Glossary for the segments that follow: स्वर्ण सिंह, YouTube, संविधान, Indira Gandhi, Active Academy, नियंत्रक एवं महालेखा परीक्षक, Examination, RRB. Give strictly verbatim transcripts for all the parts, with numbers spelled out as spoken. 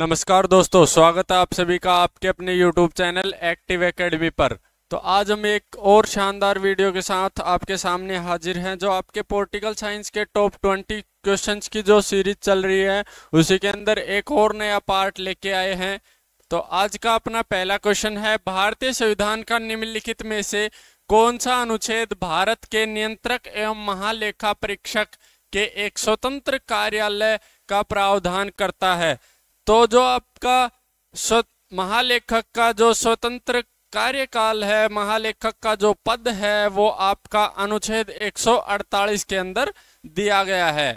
नमस्कार दोस्तों, स्वागत है आप सभी का आपके अपने YouTube चैनल एक्टिव एकेडमी पर। तो आज हम एक और शानदार वीडियो के साथ आपके सामने हाजिर हैं, जो आपके पॉलिटिकल साइंस के टॉप बीस क्वेश्चंस की जो सीरीज चल रही है उसी के अंदर एक और नया पार्ट लेके आए हैं। तो आज का अपना पहला क्वेश्चन है, भारतीय संविधान का निम्नलिखित में से कौन सा अनुच्छेद भारत के नियंत्रक एवं महालेखा परीक्षक के एक स्वतंत्र कार्यालय का प्रावधान करता है। तो जो आपका महालेखक का जो स्वतंत्र कार्यकाल है, महालेखक का जो पद है, वो आपका अनुच्छेद एक सौ अड़तालीस के अंदर दिया गया है।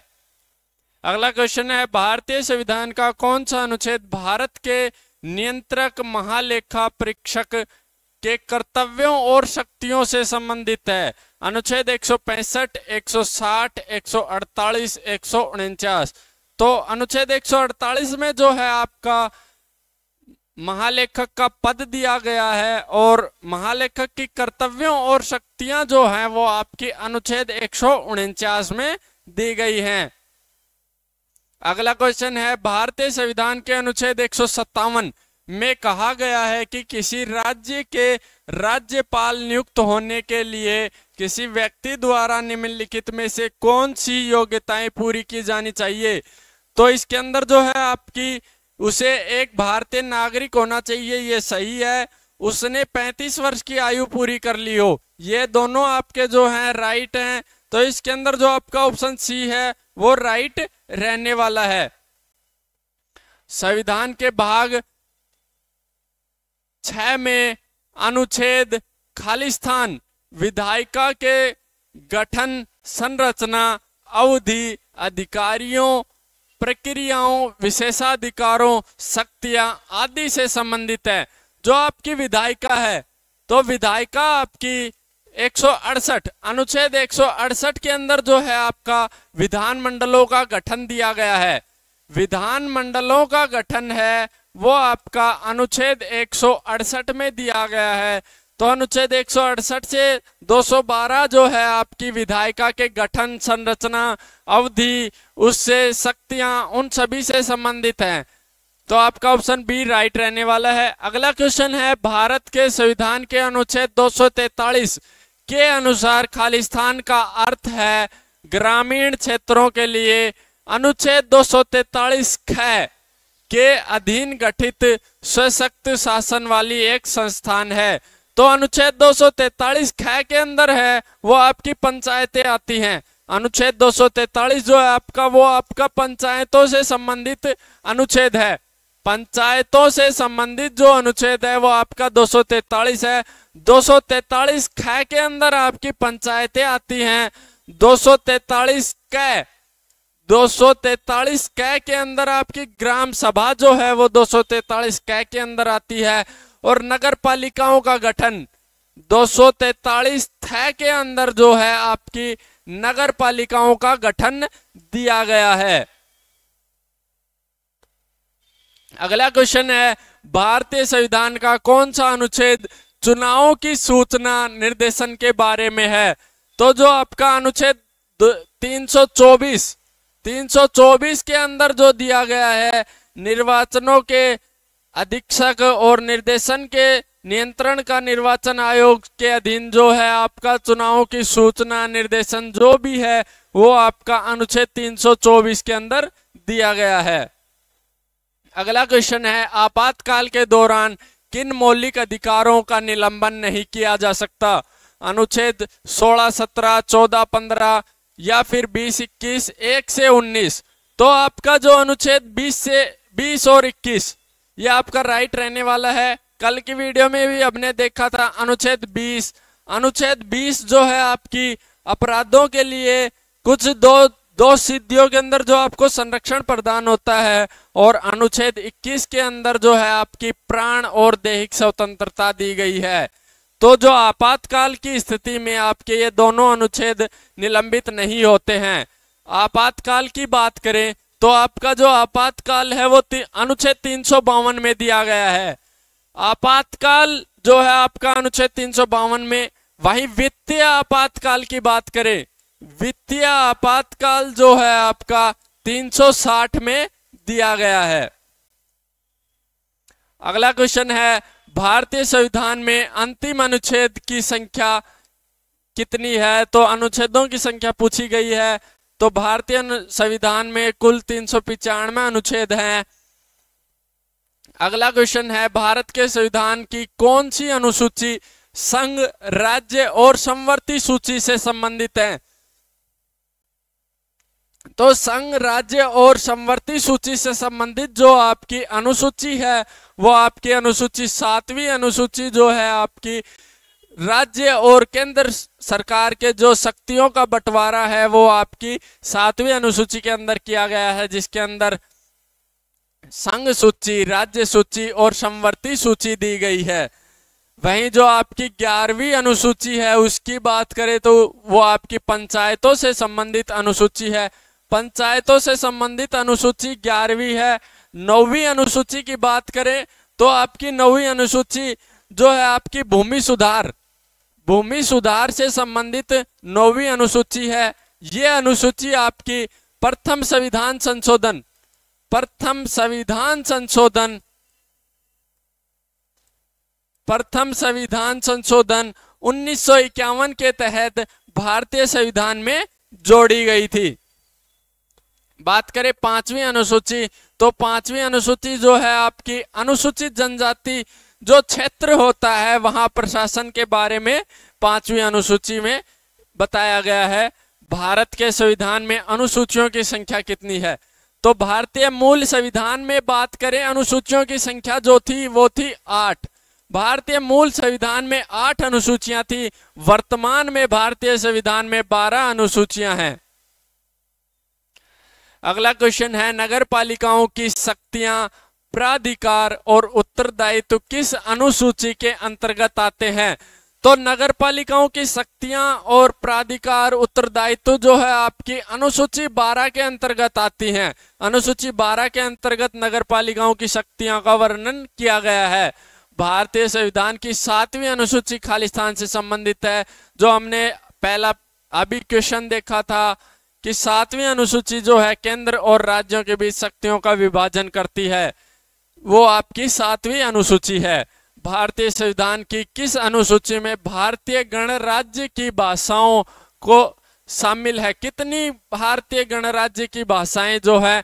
अगला क्वेश्चन है, भारतीय संविधान का कौन सा अनुच्छेद भारत के नियंत्रक महालेखा परीक्षक के कर्तव्यों और शक्तियों से संबंधित है। अनुच्छेद एक सौ पैंसठ, एक सौ साठ, एक सौ अड़तालीस, एक सौ उनचास। तो अनुच्छेद एक सौ अड़तालीस में जो है आपका महालेखक का पद दिया गया है और महालेखक की कर्तव्यों और शक्तियां जो हैं वो आपकी अनुच्छेद एक सौ उनचास में दी गई हैं। अगला क्वेश्चन है, भारतीय संविधान के अनुच्छेद एक सौ सत्तावन में कहा गया है कि किसी राज्य के राज्यपाल नियुक्त होने के लिए किसी व्यक्ति द्वारा निम्नलिखित में से कौन सी योग्यताएं पूरी की जानी चाहिए। तो इसके अंदर जो है आपकी उसे एक भारतीय नागरिक होना चाहिए, ये सही है। उसने पैंतीस वर्ष की आयु पूरी कर ली हो, ये दोनों आपके जो हैं राइट हैं। तो इसके अंदर जो आपका ऑप्शन सी है वो राइट रहने वाला है। संविधान के भाग छह में अनुच्छेद खालिस्तान, विधायिका के गठन, संरचना, अवधि, अधिकारियों, प्रक्रियाओं, विशेषाधिकारों, शक्तियां आदि से संबंधित है। जो आपकी विधायिका है, तो विधायिका आपकी एक सौ अड़सठ, अनुच्छेद एक सौ अड़सठ के अंदर जो है आपका विधानमंडलों का गठन दिया गया है। विधानमंडलों का गठन है वो आपका अनुच्छेद एक सौ अड़सठ में दिया गया है। तो अनुच्छेद एक सौ अड़सठ से दो सौ बारह जो है आपकी विधायिका के गठन, संरचना, अवधि, उससे शक्तियां, उन सभी से संबंधित हैं। तो आपका ऑप्शन बी राइट रहने वाला है। अगला क्वेश्चन है, भारत के संविधान के अनुच्छेद दो सौ तैंतालीस के अनुसार खालिस्तान का अर्थ है ग्रामीण क्षेत्रों के लिए अनुच्छेद दो सौ तैंतालीस ख के अधीन गठित सशक्त शासन वाली एक संस्थान है। तो अनुच्छेद दो सौ तैंतालीस ख के अंदर है वो आपकी पंचायतें आती हैं। अनुच्छेद दो सौ तैंतालीस जो है आपका वो आपका पंचायतों से संबंधित अनुच्छेद है। पंचायतों से संबंधित जो अनुच्छेद है वो आपका दो सौ तैंतालीस है। दो सौ तैंतालीस ख के अंदर आपकी पंचायतें आती हैं। दो सौ तैंतालीस क दो सौ तैंतालीस क के अंदर आपकी ग्राम सभा जो है वो दो सौ तैंतालीस क के अंदर आती है और नगर पालिकाओं का गठन दो सौ तैंतालीस थ के अंदर जो है आपकी नगर पालिकाओं का गठन दिया गया है। अगला क्वेश्चन है, भारतीय संविधान का कौन सा अनुच्छेद चुनाव की सूचना निर्देशन के बारे में है। तो जो आपका अनुच्छेद तीन सौ चौबीस तीन सौ चौबीस के अंदर जो दिया गया है, निर्वाचनों के अधीक्षक और निर्देशन के नियंत्रण का निर्वाचन आयोग के अधीन जो है आपका चुनाव की सूचना निर्देशन जो भी है वो आपका अनुच्छेद तीन सौ चौबीस के अंदर दिया गया है। अगला क्वेश्चन है, आपातकाल के दौरान किन मौलिक अधिकारों का निलंबन नहीं किया जा सकता। अनुच्छेद सोलह, सत्रह, चौदह, पंद्रह या फिर बीस, इक्कीस, एक से उन्नीस। तो आपका जो अनुच्छेद बीस से बीस और इक्कीस ये आपका राइट रहने वाला है। कल की वीडियो में भी हमने देखा था अनुच्छेद बीस। अनुच्छेद बीस जो है आपकी अपराधों के लिए कुछ दो दो सिद्धियों के अंदर जो आपको संरक्षण प्रदान होता है और अनुच्छेद इक्कीस के अंदर जो है आपकी प्राण और दैहिक स्वतंत्रता दी गई है। तो जो आपातकाल की स्थिति में आपके ये दोनों अनुच्छेद निलंबित नहीं होते हैं। आपातकाल की बात करें तो आपका जो आपातकाल है वो अनुच्छेद तीन सौ बावन में दिया गया है। आपातकाल जो है आपका अनुच्छेद तीन सौ बावन में। वहीं वित्तीय आपातकाल की बात करें, वित्तीय आपातकाल जो है आपका तीन सौ साठ में दिया गया है। अगला क्वेश्चन है, भारतीय संविधान में अंतिम अनुच्छेद की संख्या कितनी है? तो अनुच्छेदों की संख्या पूछी गई है। तो भारतीय संविधान में कुल तीन सौ पिचानवे अनुच्छेद हैं। अगला क्वेश्चन है, भारत के संविधान की कौन सी अनुसूची संघ, राज्य और समवर्ती सूची से संबंधित है? तो संघ, राज्य और समवर्ती सूची से संबंधित जो आपकी अनुसूची है वो आपकी अनुसूची सातवीं अनुसूची जो है आपकी राज्य और केंद्र सरकार के जो शक्तियों का बंटवारा है वो आपकी सातवीं अनुसूची के अंदर किया गया है, जिसके अंदर संघ सूची, राज्य सूची और समवर्ती सूची दी गई है। वहीं जो आपकी ग्यारहवीं अनुसूची है उसकी बात करें तो वो आपकी पंचायतों से संबंधित अनुसूची है। पंचायतों से संबंधित अनुसूची ग्यारहवीं है। नौवीं अनुसूची की बात करें तो आपकी नौवीं अनुसूची जो है आपकी भूमि सुधार, भूमि सुधार से संबंधित नौवीं अनुसूची है। ये अनुसूची आपकी प्रथम संविधान संशोधन, प्रथम संविधान संशोधन, प्रथम संविधान संशोधन उन्नीस सौ इक्यावन के तहत भारतीय संविधान में जोड़ी गई थी। बात करें पांचवी अनुसूची, तो पांचवी अनुसूची जो है आपकी अनुसूचित जनजाति जो क्षेत्र होता है वहां प्रशासन के बारे में पांचवी अनुसूची में बताया गया है। भारत के संविधान में अनुसूचियों की संख्या कितनी है? तो भारतीय मूल संविधान में बात करें अनुसूचियों की संख्या जो थी वो थी आठ। भारतीय मूल संविधान में आठ अनुसूचियां थी। वर्तमान में भारतीय संविधान में बारह अनुसूचियां हैं। अगला क्वेश्चन है, नगर पालिकाओं की शक्तियां, प्राधिकार और उत्तरदायित्व किस अनुसूची के अंतर्गत आते हैं? तो नगर पालिकाओं की शक्तियां और प्राधिकार, उत्तरदायित्व जो है आपकी अनुसूची बारह के अंतर्गत आती हैं। अनुसूची बारह के अंतर्गत नगर पालिकाओं की शक्तियों का वर्णन किया गया है। भारतीय संविधान की सातवीं अनुसूची खालिस्तान से संबंधित है। जो हमने पहला अभी क्वेश्चन देखा था कि सातवीं अनुसूची जो है केंद्र और राज्यों के बीच शक्तियों का विभाजन करती है, वो आपकी सातवीं अनुसूची है। भारतीय संविधान की किस अनुसूची में भारतीय गणराज्य की भाषाओं को शामिल है? कितनी भारतीय गणराज्य की भाषाएं जो है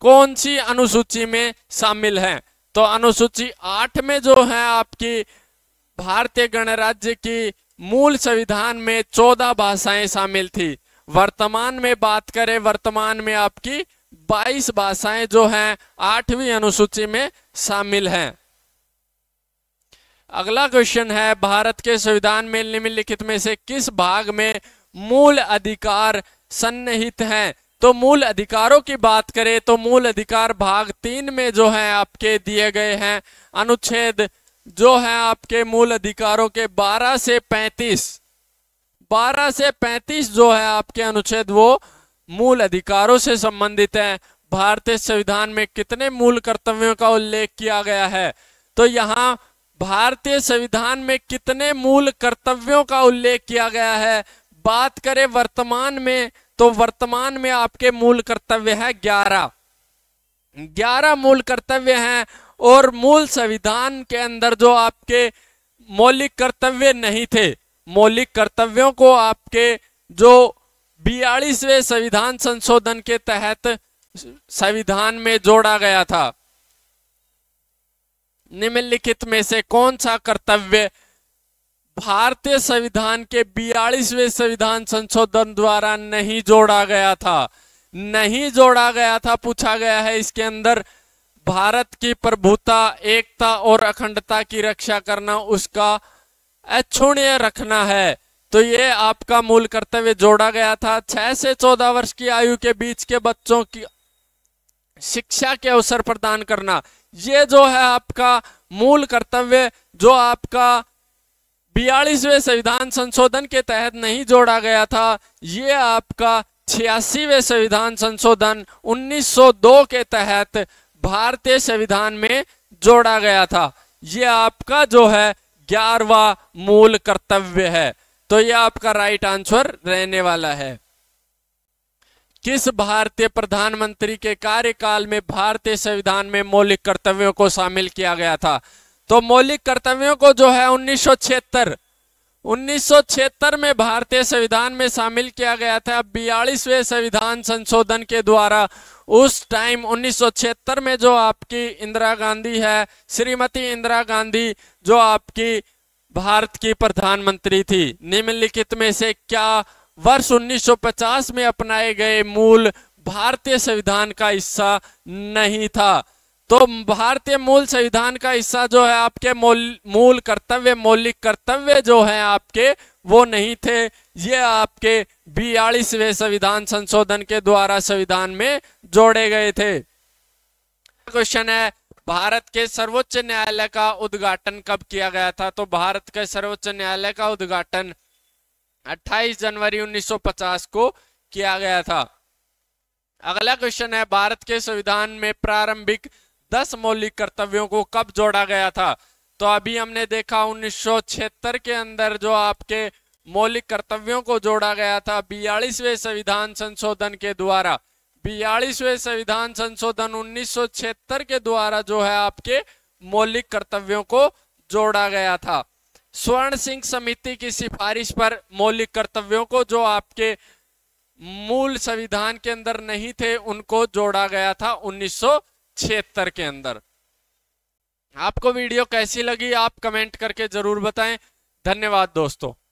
कौन सी अनुसूची में शामिल हैं? तो अनुसूची आठ में जो है आपकी भारतीय गणराज्य की मूल संविधान में चौदह भाषाएं शामिल थी। वर्तमान में बात करें, वर्तमान में आपकी बाईस भाषाएं जो हैं आठवीं अनुसूची में शामिल हैं। अगला क्वेश्चन है, भारत के संविधान में निम्नलिखित में से किस भाग में मूल अधिकार सन्निहित हैं? तो मूल अधिकारों की बात करें तो मूल अधिकार भाग तीन में जो है आपके दिए गए हैं। अनुच्छेद जो है आपके मूल अधिकारों के बारह से पैंतीस, बारह से पैंतीस जो है आपके अनुच्छेद वो मूल अधिकारों से संबंधित है। भारतीय संविधान में कितने मूल कर्तव्यों का उल्लेख किया गया है? तो यहाँ भारतीय संविधान में कितने मूल कर्तव्यों का उल्लेख किया गया है? बात करें वर्तमान में, तो वर्तमान में आपके मूल कर्तव्य है ग्यारह, ग्यारह मूल कर्तव्य हैं। और मूल संविधान के अंदर जो आपके मौलिक कर्तव्य नहीं थे, मौलिक कर्तव्यों को आपके जो बयालीसवें संविधान संशोधन के तहत संविधान में जोड़ा गया था। निम्नलिखित में से कौन सा कर्तव्य भारतीय संविधान के बयालीसवें संविधान संशोधन द्वारा नहीं जोड़ा गया था? नहीं जोड़ा गया था पूछा गया है। इसके अंदर भारत की प्रभुता, एकता और अखंडता की रक्षा करना, उसका अक्षुण्य रखना है। तो ये आपका मूल कर्तव्य जोड़ा गया था। छह से चौदह वर्ष की आयु के बीच के बच्चों की शिक्षा के अवसर प्रदान करना, ये जो है आपका मूल कर्तव्य जो आपका बयालीसवें संविधान संशोधन के तहत नहीं जोड़ा गया था, ये आपका छियासीवें संविधान संशोधन उन्नीस सौ दो के तहत भारतीय संविधान में जोड़ा गया था। ये आपका जो है ग्यारहवां मूल कर्तव्य है। तो यह आपका राइट आंसर रहने वाला है। किस भारतीय प्रधानमंत्री के कार्यकाल में भारतीय संविधान में मौलिक कर्तव्यों को शामिल किया गया था? तो मौलिक कर्तव्यों को जो है उन्नीस सौ छिहत्तर उन्नीस सौ छिहत्तर में भारतीय संविधान में शामिल किया गया था। बयालीसवें संविधान संशोधन के द्वारा उस टाइम उन्नीस सौ छिहत्तर में जो आपकी इंदिरा गांधी है, श्रीमती इंदिरा गांधी जो आपकी भारत की प्रधानमंत्री थी, निम्नलिखित में से क्या वर्ष उन्नीस सौ पचास में अपनाए गए मूल भारतीय संविधान का हिस्सा नहीं था? तो भारतीय मूल संविधान का हिस्सा जो है आपके मूल कर्तव्य मौलिक कर्तव्य जो है आपके वो नहीं थे। ये आपके बयालीसवें संविधान संशोधन के द्वारा संविधान में जोड़े गए थे। क्वेश्चन है भारत के सर्वोच्च न्यायालय का उद्घाटन कब किया गया था? तो भारत के सर्वोच्च न्यायालय का उद्घाटन अट्ठाईस जनवरी उन्नीस सौ पचास को किया गया था। अगला क्वेश्चन है भारत के संविधान में प्रारंभिक दस मौलिक कर्तव्यों को कब जोड़ा गया था? तो अभी हमने देखा उन्नीस सौ छिहत्तर के अंदर जो आपके मौलिक कर्तव्यों को जोड़ा गया था बयालीसवें संविधान संशोधन के द्वारा। बयालीसवें संविधान संशोधन उन्नीस सौ छिहत्तर के द्वारा जो है आपके मौलिक कर्तव्यों को जोड़ा गया था। स्वर्ण सिंह समिति की सिफारिश पर मौलिक कर्तव्यों को जो आपके मूल संविधान के अंदर नहीं थे उनको जोड़ा गया था उन्नीस सौ छिहत्तर के अंदर। आपको वीडियो कैसी लगी आप कमेंट करके जरूर बताएं। धन्यवाद दोस्तों।